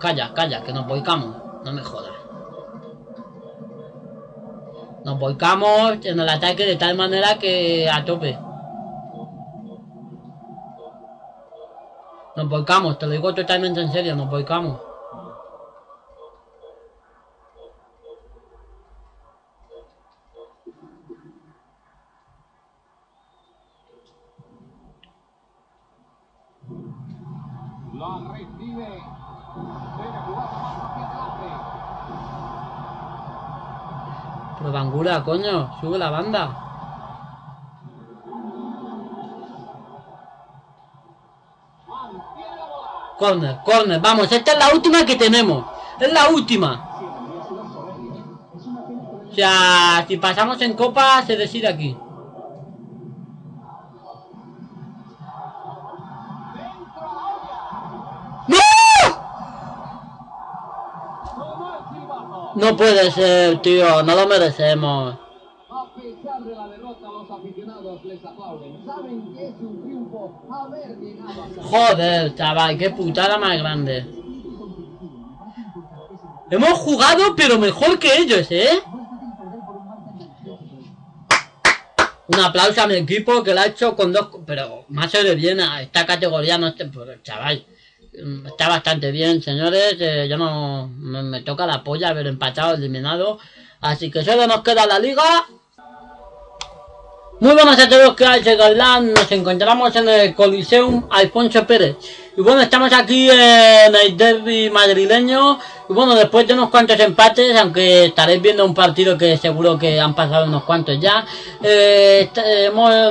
Calla, calla, que nos volcamos. No me jodas. Nos volcamos en el ataque de tal manera que a tope. Nos volcamos, te lo digo totalmente en serio, nos volcamos. Bangura, coño, sube la banda. Corner, corner, vamos, esta es la última que tenemos. Es la última. O sea, si pasamos en copa, se decide aquí. No puede ser, tío, no lo merecemos. A pesar de la derrota, los aficionados les aplauden. Saben que es un triunfo haber llegado a... Joder, chaval, qué putada más grande. Hemos jugado, pero mejor que ellos, ¿eh? Un aplauso a mi equipo que lo ha hecho con dos... Pero más se le viene a esta categoría, no este... Chaval... Está bastante bien, señores. Yo no me toca la polla haber empatado, eliminado. Así que solo nos queda la liga. Muy buenas a todos, que hay, nos encontramos en el Coliseum Alfonso Pérez. Y bueno, estamos aquí en el derbi madrileño. Y bueno, después de unos cuantos empates, aunque estaréis viendo un partido que seguro que han pasado unos cuantos ya,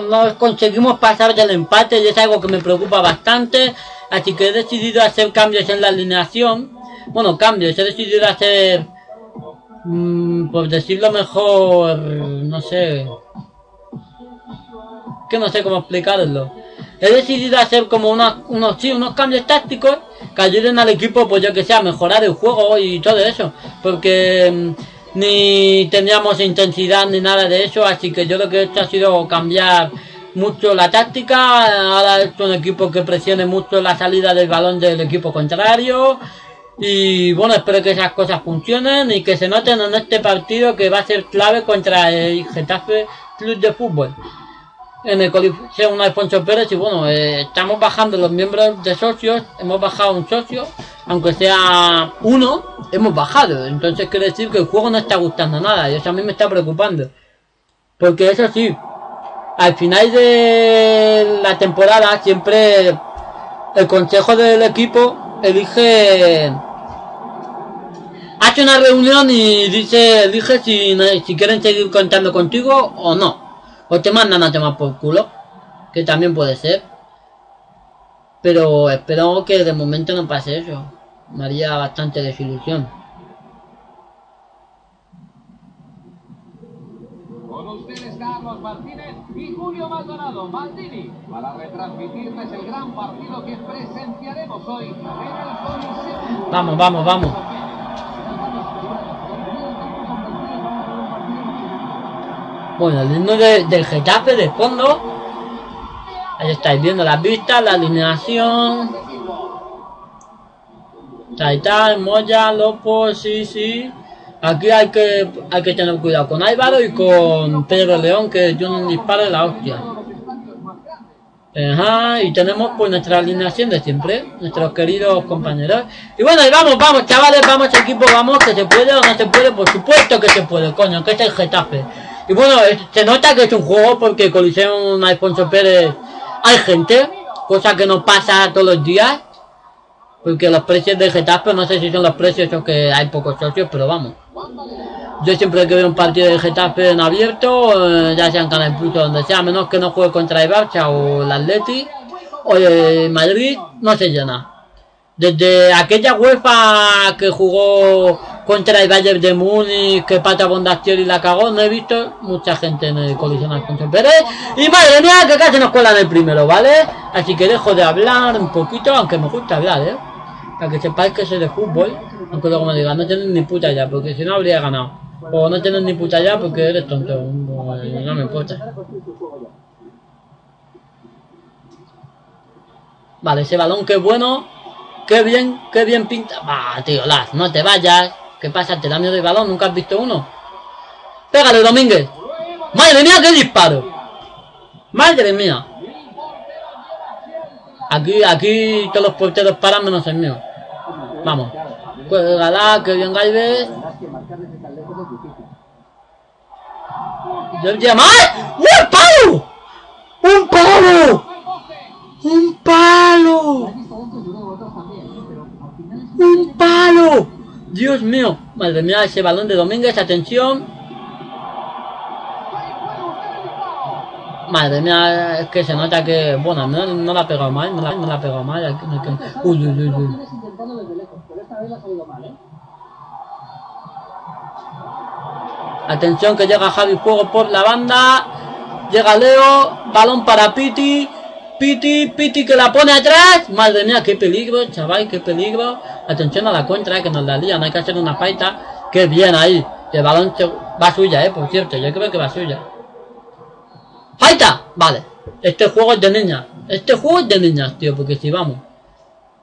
no conseguimos pasar del empate y es algo que me preocupa bastante. Así que he decidido hacer cambios en la alineación. Bueno, cambios, he decidido hacer, por decirlo mejor, no sé... que no sé cómo explicarlo. He decidido hacer como unos cambios tácticos que ayuden al equipo, pues yo que sé, a mejorar el juego y todo eso, porque ni teníamos intensidad ni nada de eso, así que yo lo que he hecho ha sido cambiar mucho la táctica. Ahora es un equipo que presione mucho la salida del balón del equipo contrario. Y bueno, espero que esas cosas funcionen y que se noten en este partido que va a ser clave contra el Getafe Club de Fútbol en el Coliseum Alfonso Pérez. Y bueno, estamos bajando los miembros de socios, hemos bajado un socio, aunque sea uno, hemos bajado. Entonces quiere decir que el juego no está gustando nada, y eso a mí me está preocupando, porque eso sí, al final de la temporada siempre el consejo del equipo elige, hace una reunión y dice, elige si quieren seguir contando contigo o no. O te mandan a tomar por culo, que también puede ser. Pero espero que de momento no pase eso. Me haría bastante desilusión. Con ustedes Carlos Martínez y Julio Maldonado Maldini, para retransmitirles el gran partido que presenciaremos hoy en el Coliseum. Vamos, vamos, vamos. Bueno, el himno del Getafe de fondo. Ahí estáis viendo las vistas, la alineación. Taital, Moya, Lopo, sí. Aquí hay que tener cuidado con Álvaro y con Pedro León, que yo no disparo de la hostia. Ajá, y tenemos pues nuestra alineación de siempre, nuestros queridos compañeros. Y bueno, y vamos, chavales, vamos equipo, vamos, que se puede o no se puede, por supuesto que se puede, coño, que es el Getafe. Y bueno, se nota que es un juego porque Coliseum Alfonso Pérez hay gente, cosa que no pasa todos los días, porque los precios del Getafe, no sé si son los precios o que hay pocos socios, pero vamos. Yo siempre que veo un partido del Getafe en abierto, ya sea en Canal Plus o donde sea, a menos que no juegue contra el Barça o el Atleti o el Madrid, no se llena. Desde aquella UEFA que jugó contra el Bayern de Múnich, que Pata Bondastieri la cagó, no he visto mucha gente en el Coliseum Alfonso Pérez. Y madre mía, que casi nos cuelan el primero, ¿vale? Así que dejo de hablar un poquito, aunque me gusta hablar, ¿eh? Para que sepáis que soy de fútbol, aunque luego me digan, no tenéis ni puta ya, porque si no habría ganado. O no tenéis ni puta ya porque eres tonto, no me importa. Vale, ese balón que es bueno, qué bien pinta. Va, tío, Laz, no te vayas. ¿Qué pasa? ¿Te da miedo el balón? ¿Nunca has visto uno? Pégale, Domínguez. Madre mía, qué disparo. Madre mía. Aquí todos los porteros paran menos el mío. Vamos. Cuélgala, qué bien Galvez. ¡Jordi Amat! ¡Un palo! ¡Un palo! ¡Un palo! ¡Un palo! ¡Dios mío! Madre mía, ese balón de Domínguez, atención. Madre mía, es que se nota que... Bueno, no la ha pegado mal, no la ha pegado mal. Uy, uy, uy, uy. Atención que llega Javi Fuego por la banda. Llega Leo. Balón para Piti. Piti que la pone atrás. Madre mía, qué peligro, chaval, qué peligro. Atención a la contra, que nos la lían. Hay que hacer una falta. Qué bien ahí. El balón va suya, por cierto. Yo creo que va suya. ¡Falta! Vale. Este juego es de niñas. Este juego es de niñas, tío. Porque si vamos.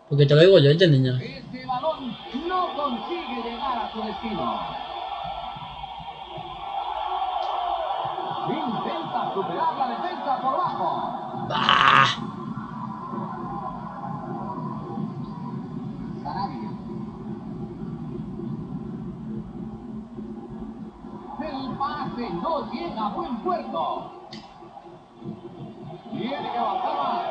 Porque te lo digo yo, es de niñas. Este balón no consigue llegar a su destino. Intenta superar la defensa por bajo. ¡Bah! El pase no llega a buen puerto. Tiene que avanzar más.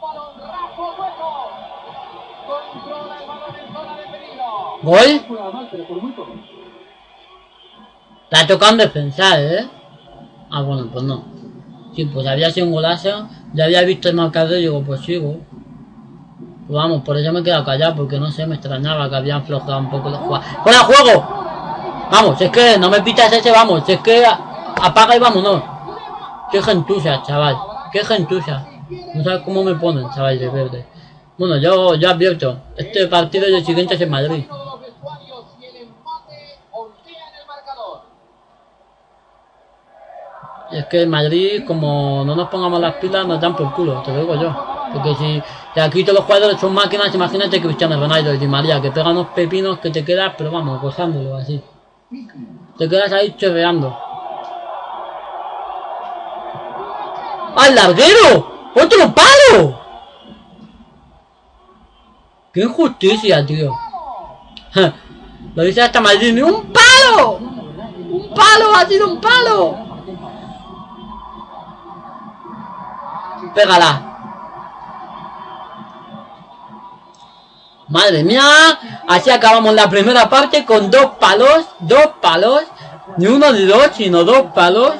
Balón raso hueco. Controla el balón en zona de peligro. ¿Gol? La ha tocado en defensa, ¿eh? Ah, bueno, pues no. Sí, pues había sido un golazo. Ya había visto el marcador y digo, pues sigo. Pues vamos, por eso me he quedado callado. Porque no sé, me extrañaba que habían aflojado un poco la jugada. ¡Fuera juego! Vamos, si es que no me pitas ese, vamos. Si es que apaga y vámonos. Qué gentuza, chaval. Qué gentuza. No sabes cómo me ponen, chaval, de verde. Bueno, yo advierto. Este partido y el siguiente es en Madrid. Es que en Madrid, como no nos pongamos las pilas, nos dan por culo, te lo digo yo. Porque si aquí todos los jugadores son máquinas, imagínate Cristiano Ronaldo y Di María, que pegan unos pepinos que te quedas, pero vamos, gozándolo así. Te quedas ahí chorreando. ¡Al larguero! ¡Otro palo! ¡Qué injusticia, tío! Lo dice hasta Madrid, ¡un palo! ¡Un palo! ¡Ha sido un palo! Pégala. Madre mía. Así acabamos la primera parte con dos palos. Dos palos. Ni uno ni dos, sino dos palos.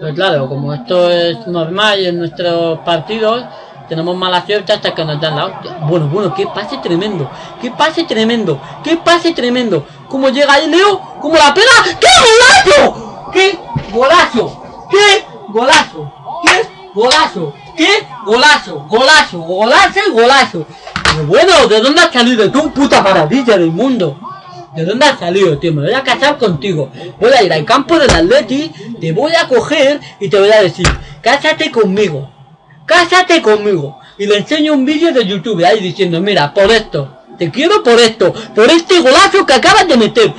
Pero claro, como esto es normal en nuestros partidos, tenemos mala suerte hasta que nos dan la hostia. Bueno, bueno, qué pase tremendo. Qué pase tremendo. Qué pase tremendo. Como llega ahí Leo. Como la pega. ¡Qué golazo! ¡Qué golazo! ¡Qué golazo! ¡Qué golazo! ¡Qué golazo! ¡Golazo! ¡Golazo y golazo! Pero bueno, ¿de dónde has salido? ¡Tú, puta maravilla del mundo! ¿De dónde has salido, tío? Me voy a casar contigo. Voy a ir al campo del Atleti, te voy a coger y te voy a decir, cásate conmigo. ¡Cásate conmigo! Y le enseño un vídeo de YouTube ahí diciendo, mira, por esto. Te quiero por esto. Por este golazo que acabas de meter.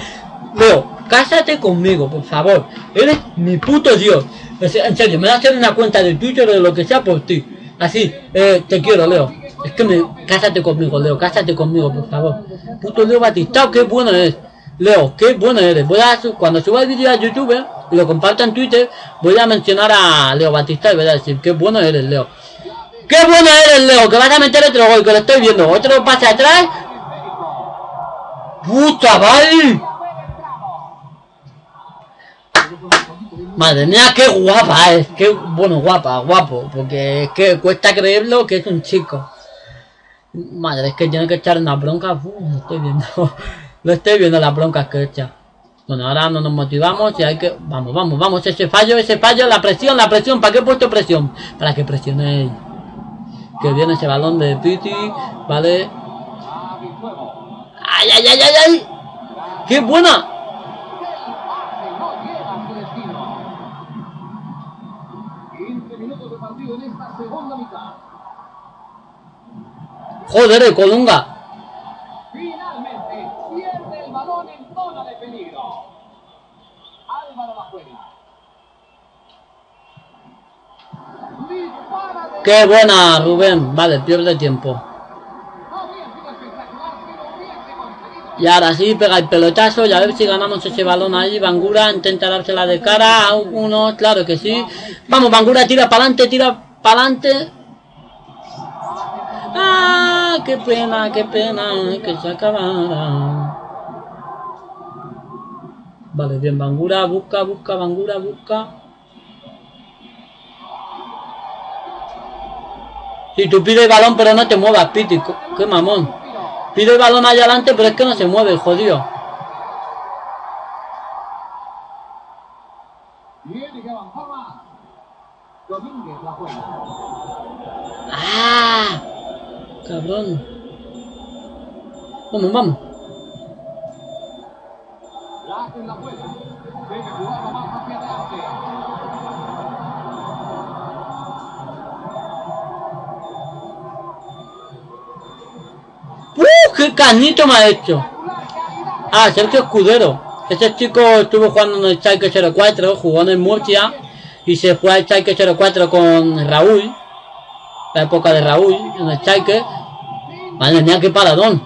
Leo, cásate conmigo, por favor. Eres mi puto Dios. En serio, me voy a hacer una cuenta de Twitter o de lo que sea por ti. Así, te quiero, Leo. Es que cásate conmigo, Leo. Cásate conmigo, por favor. Puto Leo Baptistão, qué bueno eres. Leo, qué bueno eres. Cuando suba el vídeo a YouTube y lo comparta en Twitter, voy a mencionar a Leo Baptistão y voy a decir, qué bueno eres, Leo. Qué bueno eres, Leo, que vas a meter otro gol, que lo estoy viendo. Otro pase atrás. ¡Puta, vale! Madre mía, qué guapa es, qué bueno, guapo, porque es que cuesta creerlo que es un chico. Madre, es que tiene que echar una bronca, lo estoy viendo las broncas que echa. Bueno, ahora no nos motivamos y hay que, vamos, ese fallo, la presión, ¿para qué he puesto presión? Para que presionéis. Que viene ese balón de Piti, vale. ¡Ay! ¡Qué buena! segunda mitad. Joder, de Colunga. Finalmente pierde el balón en zona de peligro. Álvaro Bajuela. ¡Qué buena, Rubén! Vale, pierde tiempo. Y ahora sí, pega el pelotazo y a ver si ganamos ese balón ahí. Bangura intenta dársela de cara a uno, claro que sí. Vamos, Bangura, tira para adelante, tira para adelante. ¡Ah! Qué pena que se acabara! Vale, bien, Bangura, busca, busca, Bangura, busca. Si tú pides el balón pero no te muevas, Piti, qué mamón. Pide el balón allá adelante pero es que no se mueve, jodido. ¡Ah! Cabrón. Vamos, vamos. ¡Qué canito me ha hecho! Ah, Sergio Escudero. Ese chico estuvo jugando en el Schalke 04, jugó en el Murcia y se fue al Schalke 04 con Raúl. La época de Raúl en el Schalke. Madre mía, qué paradón.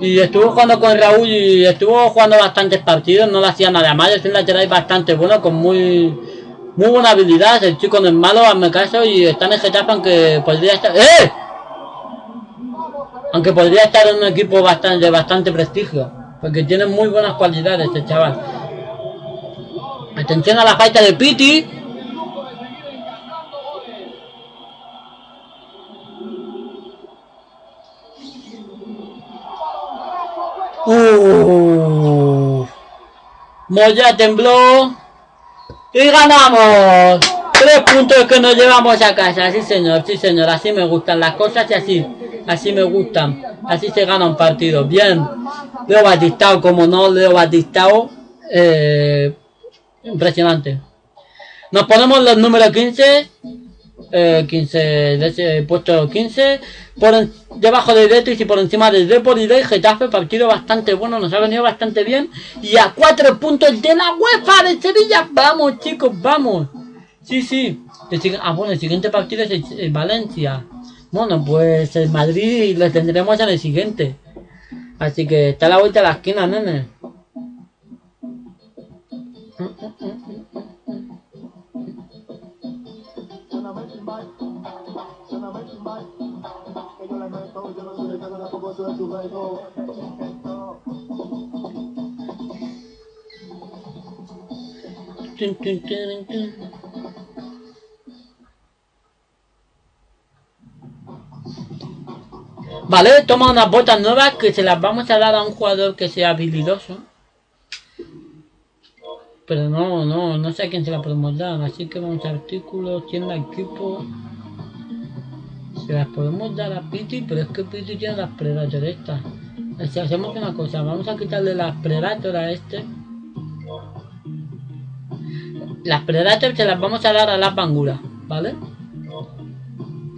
Y estuvo jugando con Raúl y estuvo jugando bastantes partidos, no le hacía nada mal. Es un lateral bastante bueno, con muy buena habilidad. El chico no es malo, hazme caso, y está en el Getafe, aunque podría estar... ¡Eh! Aunque podría estar en un equipo de bastante prestigio, porque tiene muy buenas cualidades este chaval. Atención a la falta de Piti. Moya tembló. Y ganamos. 3 puntos que nos llevamos a casa. Sí señor, así me gustan las cosas y así. Así me gustan, así se gana un partido. Bien, Leo Baptistão, como no, Leo Baptistão, impresionante. Nos ponemos los números 15, 15 de ese puesto 15, debajo de Betis y por encima del Depor y del Getafe. Partido bastante bueno, nos ha venido bastante bien. Y a 4 puntos de la UEFA de Sevilla. Vamos, chicos, vamos. Sí, sí. Ah, bueno, el siguiente partido es el Valencia. Bueno, pues el Madrid lo tendremos en el siguiente. Así que está a la vuelta de la esquina, nene. Vale, toma unas botas nuevas que se las vamos a dar a un jugador que sea habilidoso. Pero no sé a quién se las podemos dar. Así que vamos a artículos, tienda, equipo. Se las podemos dar a Piti, pero es que Piti tiene las Predator estas. O sea, hacemos una cosa, vamos a quitarle las Predator a este. Las Predator se las vamos a dar a las Banguras, ¿vale?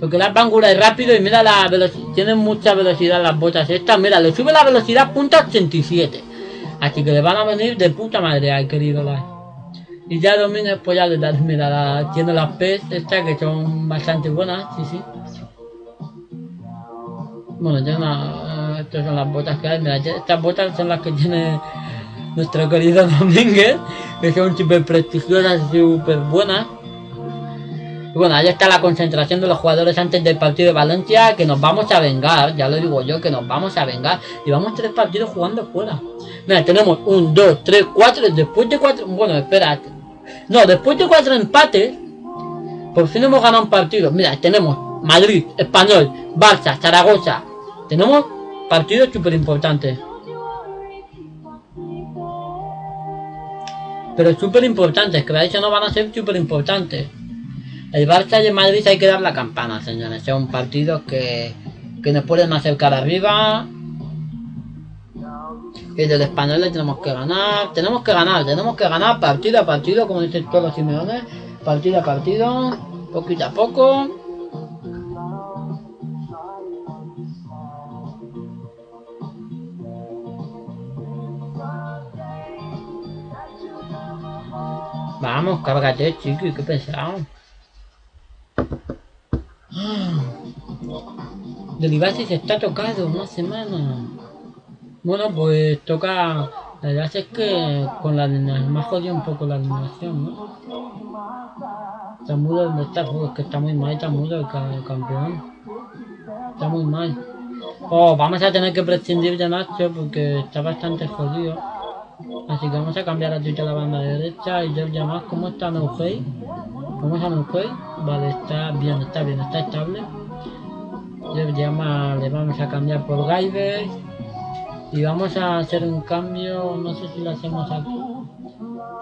Porque las Banguras es rápido y mira la velocidad, tienen mucha velocidad las botas estas, mira, le sube la velocidad punta 87. Así que le van a venir de puta madre al querido las. Y ya domina, pues ya le das, mira, tiene las P's estas que son bastante buenas, sí, sí. Bueno, ya no, estas son las botas que hay, mira, estas botas son las que tiene nuestro querido Domínguez, que son súper prestigiosas y súper buenas. Bueno, ahí está la concentración de los jugadores antes del partido de Valencia, que nos vamos a vengar, ya lo digo yo, que nos vamos a vengar. Llevamos 3 partidos jugando fuera. Mira, tenemos 1, 2, 3, 4, después de 4, bueno, espérate. No, después de 4 empates, por fin hemos ganado un partido. Mira, tenemos Madrid, Espanyol, Barça, Zaragoza. Tenemos partidos súper importantes. Pero súper importantes, que de hecho no van a ser súper importantes. El Barça y el Madrid hay que dar la campana, señores. Son partidos que nos pueden acercar arriba. Y del Espanyol le tenemos que ganar. Tenemos que ganar partido a partido, como dicen todos los Simeones. Partido a partido, poquito a poco. Vamos, cárgate, chico, qué pesado. Delibasis está tocado una semana. Bueno, pues toca. La verdad es que con la alineación me ha jodido un poco la alineación, ¿no? Está mudo donde está, es que está muy mal, está mudo el campeón. Está muy mal. Oh, vamos a tener que prescindir de Nacho porque está bastante jodido. Así que vamos a cambiar a Twitch a la banda derecha y Georgia más. ¿Cómo está Noufei? Vamos a Noufei. Vale, está bien, está estable. Georgia más le vamos a cambiar por Gaiber. Y vamos a hacer un cambio, no sé si lo hacemos aquí,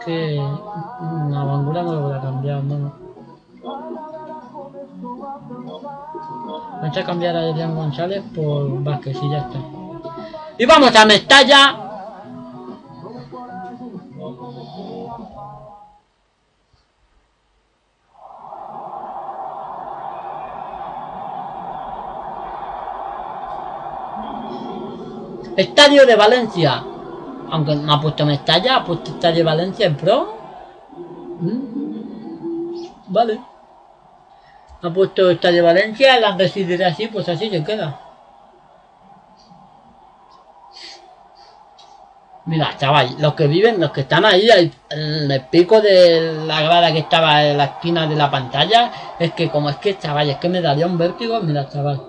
que la Bangura no lo voy a cambiar, no. Vamos a cambiar a Adrián González por Vázquez y ya está. Y vamos a Mestalla. Estadio de Valencia. Aunque no ha puesto Mestalla, ha puesto Estadio de Valencia en Pro. Vale. Ha puesto Estadio de Valencia, las decidiré así, pues así se queda. Mira, chaval, los que viven, los que están ahí, el pico de la grada que estaba en la esquina de la pantalla, es que como es que, chaval, es que me daría un vértigo, mira, chaval.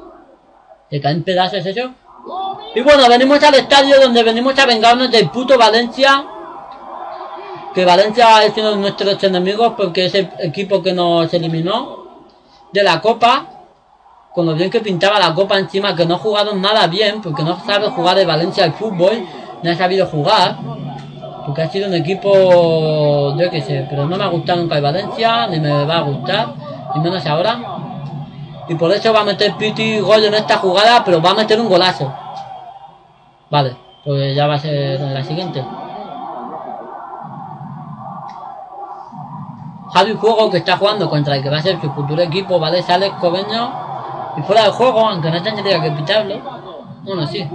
¿Te caen pedazos eso? Y bueno, venimos al estadio donde venimos a vengarnos del puto Valencia. Que Valencia es uno de nuestros enemigos porque es el equipo que nos eliminó de la Copa. Con lo bien que pintaba la Copa encima, que no jugaron nada bien. Porque no sabe jugar de Valencia al fútbol. No ha sabido jugar. Porque ha sido un equipo, yo qué sé, pero no me ha gustado nunca el Valencia. Ni me va a gustar. Ni menos ahora. Y por eso va a meter Piti gol en esta jugada. Pero va a meter un golazo. Vale, pues ya va a ser la siguiente. Javi Juego, que está jugando contra el que va a ser su futuro equipo, ¿vale? Sale Cobeño y fuera de juego, aunque no tendría que pitarlo. Bueno, sí.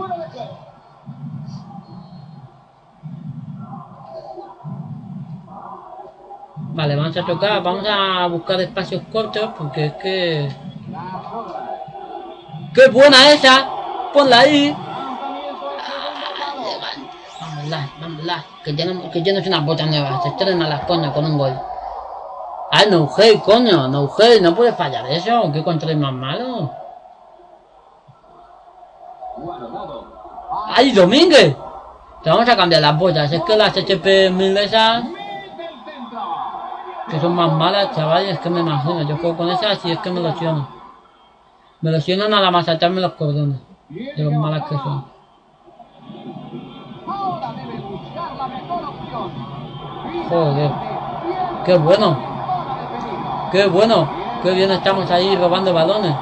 Vale, vamos a tocar, vamos a buscar espacios cortos porque es que... ¡Qué buena esa! Ponla ahí. Vámonos, que ya no es una bota nueva, se estrenan las coñas con un gol. ¡Ay, no, hey, coño! No, hey, no puede fallar eso, que control más malo. ¡Ay, Domínguez! Te vamos a cambiar las botas, es que las HP 1000 esas, que son más malas, chavales, es que me imagino, yo juego con esas y es que me lesiono. Me lesiono nada más atarme los cordones, de los malas que son. Joder, qué bueno, qué bueno, qué bien estamos ahí robando balones.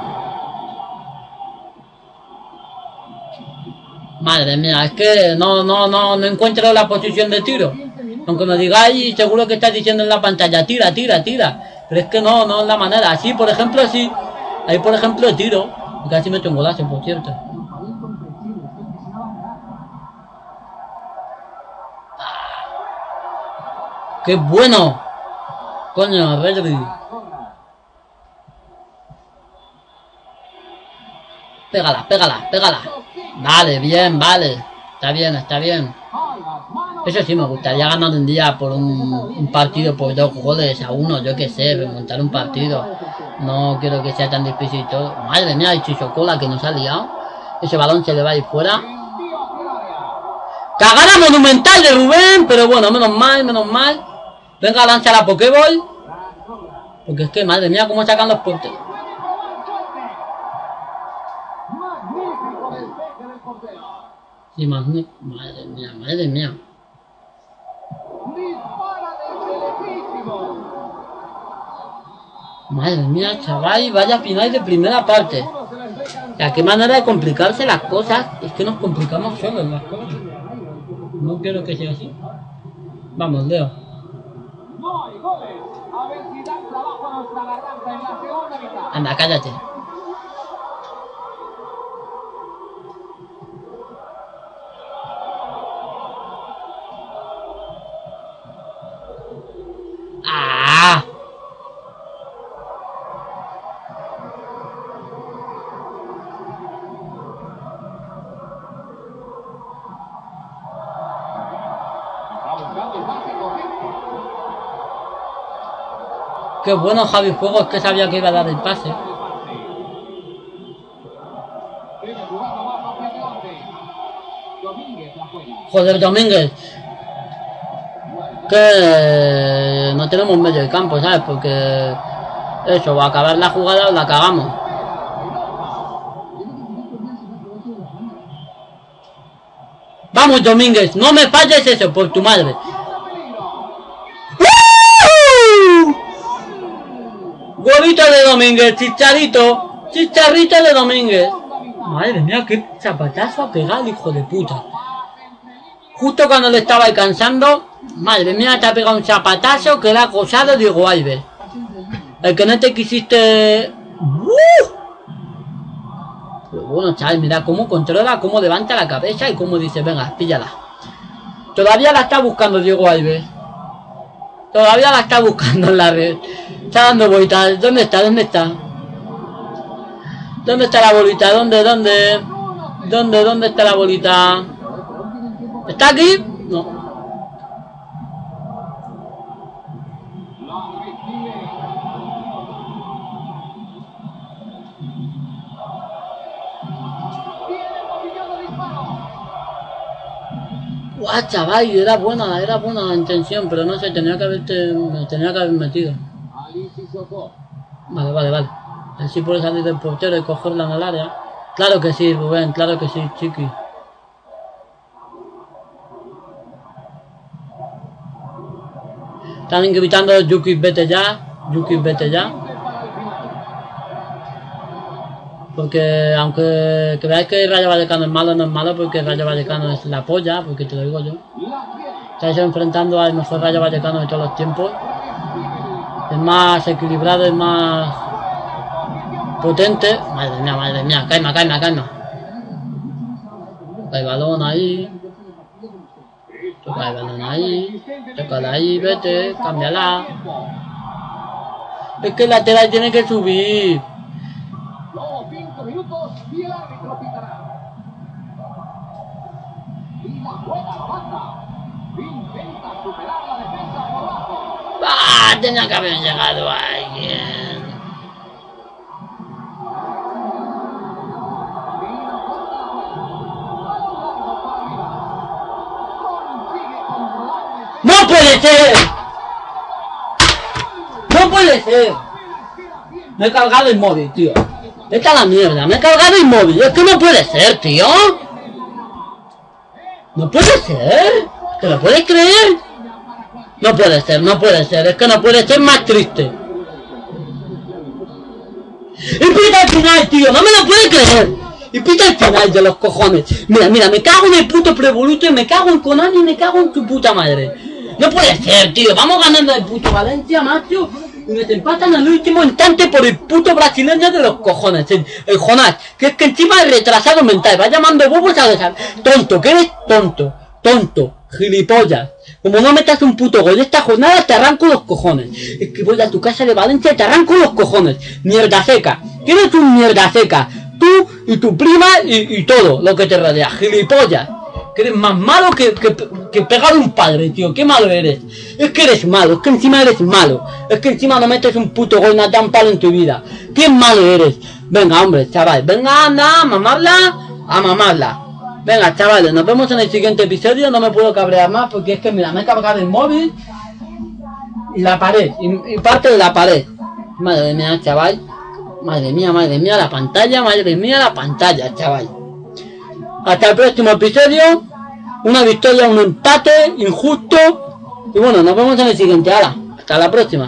Madre mía, es que no encuentro la posición de tiro. Aunque me digáis, seguro que estáis diciendo en la pantalla, tira, tira, tira. Pero es que no es la manera. Así, por ejemplo, sí. Ahí, por ejemplo, tiro. Y casi meto un golazo, por cierto. ¡Qué bueno! Coño, Redri. Pégala, pégala, pégala. Vale, bien, vale. Está bien, está bien. Eso sí, me gustaría ganar un día por un partido por 2 goles a 1. Yo qué sé, remontar un partido. No quiero que sea tan difícil y todo. Madre mía, el Chichocola que nos ha liado. Ese balón se le va a ir fuera. ¡Cagada monumental de Rubén! Pero bueno, menos mal, menos mal. Venga, lanza la Pokéball. Porque es que, madre mía, cómo sacan los porteros. Sí, madre mía, madre mía. Madre mía, chaval, vaya final de primera parte. La qué manera de complicarse las cosas. Es que nos complicamos solos las cosas. No quiero que sea así. Vamos, Leo. Anda, cállate. Qué bueno Javi Fuegos, que sabía que iba a dar el pase. Joder, Domínguez. Que no tenemos medio de campo, ¿sabes? Porque eso, va a acabar la jugada o la cagamos. Vamos, Domínguez, no me falles eso, por tu madre. Golito de Domínguez, chicharito. Chicharrito de Domínguez. Madre mía, qué zapatazo ha pegado, hijo de puta. Justo cuando le estaba alcanzando, madre mía, te ha pegado un zapatazo que le ha acosado Diego Alves. El que no te quisiste... Pero bueno, chaval, mira cómo controla, cómo levanta la cabeza y cómo dice, venga, píllala. Todavía la está buscando Diego Alves. Todavía la está buscando en la red. Está dando bolitas. ¿Dónde está? ¿Dónde está? ¿Dónde está la bolita? ¿Dónde? ¿Dónde? ¿Dónde? ¿Dónde está la bolita? ¿Está aquí? No. Guau, chaval, era buena la intención, pero no sé, tenía que haber metido. Vale, vale, vale. Así puede salir del portero y cogerla en el área. Claro que sí, Rubén, claro que sí, chiqui. Están gritando, Yuki, vete ya. Yuki, vete ya. Porque aunque creáis que Rayo Vallecano es malo, no es malo, porque Rayo Vallecano es la polla, porque te lo digo yo. Estáis enfrentando al mejor Rayo Vallecano de todos los tiempos. Es más equilibrado, es más potente. Madre mía, calma, calma, calma. Toca el balón ahí. Toca el balón ahí, tócala ahí, vete, cámbiala. Es que el lateral tiene que subir. ¡Ah! Tenía que haber llegado alguien. ¡No puede ser! ¡No puede ser! Me he cargado el móvil, tío. Vete a la mierda, me he cargado el móvil. Es que no puede ser, tío. No puede ser. ¿Te lo puedes creer? No puede ser, no puede ser. Es que no puede ser más triste. Y pita el final, tío. No me lo puedes creer. Y pita el final de los cojones. Mira, mira, me cago en el puto Prevoluto y me cago en Konami y me cago en tu puta madre. No puede ser, tío. Vamos ganando el puto Valencia, macho. Y nos empatan al último instante por el puto brasileño de los cojones. El Jonás. Que es que encima es retrasado mental. Va llamando bobos a dejar. Tonto, que eres tonto. Tonto. Gilipollas. Como no metas un puto gol esta jornada, te arranco los cojones. Es que voy a tu casa de Valencia y te arranco los cojones. Mierda seca. Eres un mierda seca. Tú y tu prima y todo lo que te rodea. Gilipollas. Que eres más malo que pegar un padre, tío. Qué malo eres. Es que eres malo. Es que encima eres malo. Es que encima no metes un puto gol, no te dan palo en tu vida. Qué malo eres. Venga, hombre, chaval. Venga, anda, a mamarla. A mamarla. Venga, chavales. Nos vemos en el siguiente episodio. No me puedo cabrear más porque es que, mira, me he cargado el móvil. Y la pared. Y parte de la pared. Madre mía, chaval. Madre mía, la pantalla. Madre mía, la pantalla, chaval. Hasta el próximo episodio. Una victoria, un empate injusto. Y bueno, nos vemos en el siguiente. Ahora, hasta la próxima.